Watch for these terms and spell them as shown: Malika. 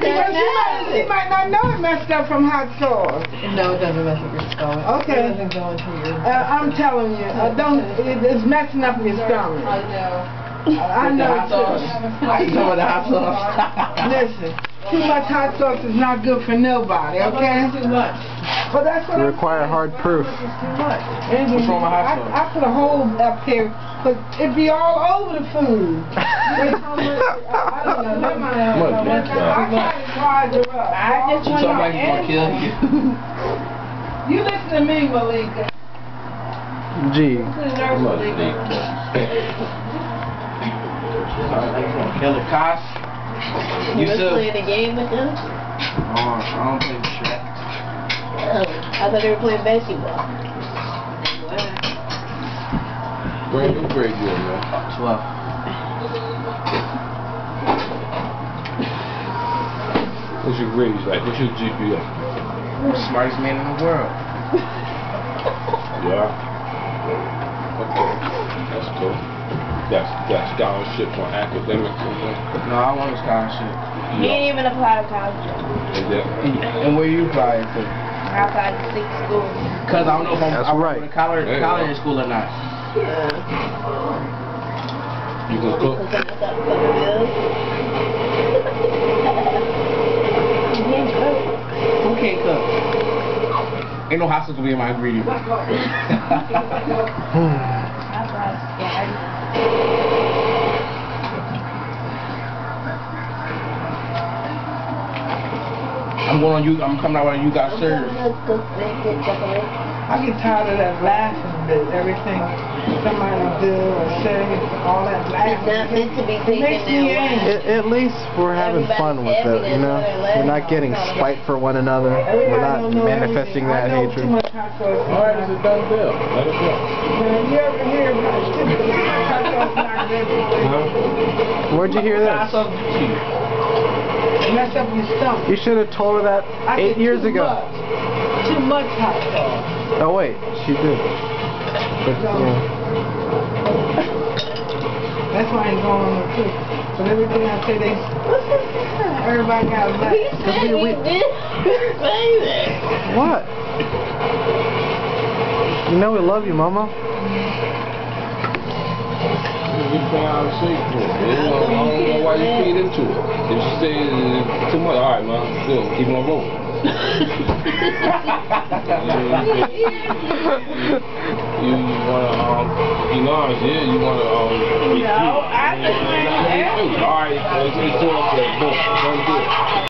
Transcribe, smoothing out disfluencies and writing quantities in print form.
Because you might not know it messed up from hot sauce. No, it doesn't mess up your stomach. Okay. It doesn't go into your I'm telling you, it's messing up your stomach. I know. I know. Hot sauce. I know the hot sauce. Listen, too much hot sauce is not good for nobody. Okay. Too much. Well, that's what you require hard proof. Too much. What's wrong with hot sauce? I put a hole up here, but it'd be all over the food. Somebody's gonna kill you. You listen to me, Malika. Gee. Somebody's gonna kill the cops. You still playing a game with them? Oh, I don't play shit. Oh, I thought they were playing basketball. What grade you in, man? 12. What's your grades like? What's your GPA? I'm the smartest man in the world. Yeah. Okay. That's cool. That's scholarship on academics. No, I want a scholarship. He didn't even apply to college. And where you applying to? I applied to 6 schools. Because I don't know if I'm going to college school or not. Yeah. You can cook? Can't cook. Ain't no hot sauce gonna be in my ingredient. I'm coming out when you got served. I get tired of that laughing bit, everything somebody do or say, all that laughing. It's not meant to be taken that way. At least we're having fun with it, you know? We're not getting spite for one another. We're not manifesting that hatred. All right, it's a done deal. Let it go. You ever hear about shit? Where'd you hear this? Mess up your stomach. You should have told her that 8 years ago. Too much hot sauce. Oh wait, she did. But, that's why I ain't going on the trip. But everything I say, they... Everybody got a laugh. He said he did say that. What? You know we love you, Mama. You found shape for it. I don't know why you feed into it. If she says it's too much, alright, Mom, good. Keep on rolling. You wanna, you know, I just alright, let's do it. Don't do it.